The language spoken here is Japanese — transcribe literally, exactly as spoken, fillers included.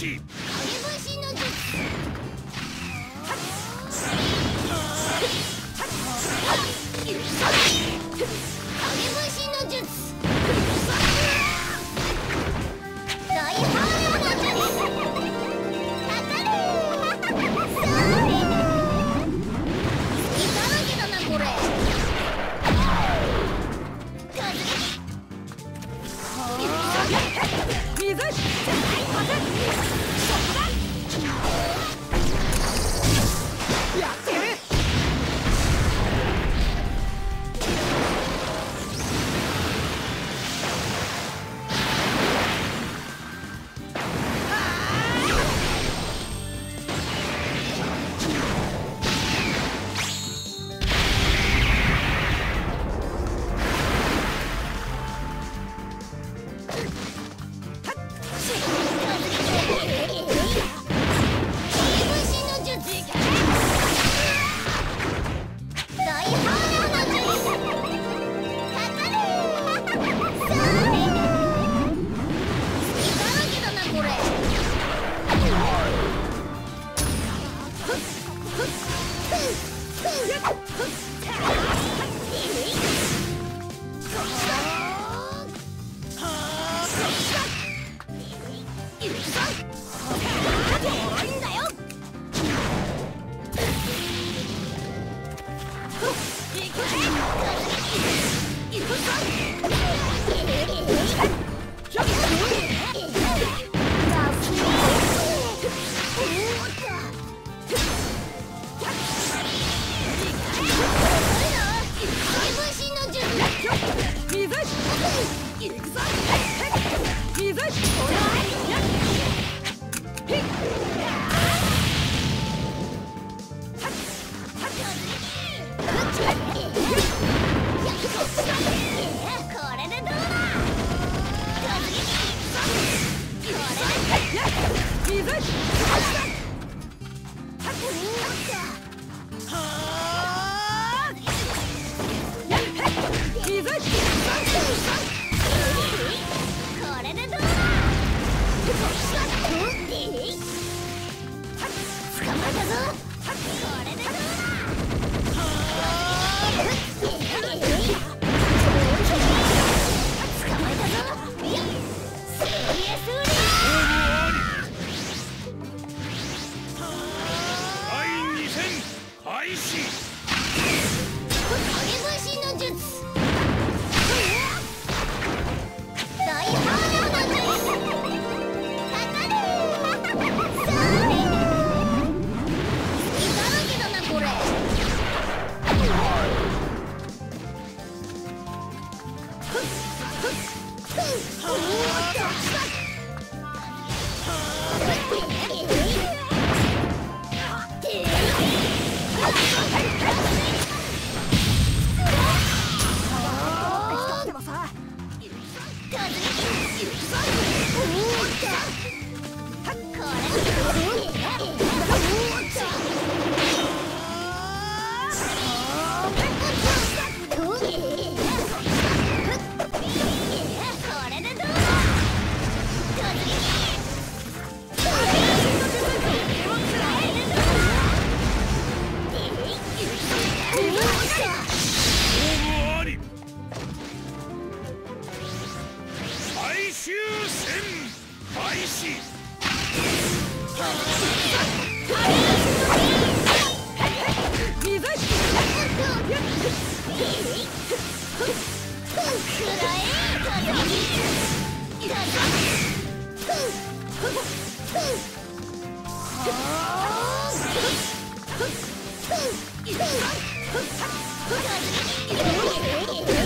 しの術。フッ